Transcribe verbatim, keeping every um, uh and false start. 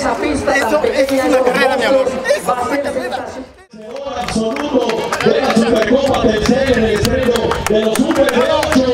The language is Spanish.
esa pista eso, tan pequeña, eso es una carrera, mi amor. Eso es una carrera. Absoluto de la Supercopa tercera en el estreno de los Super ocho.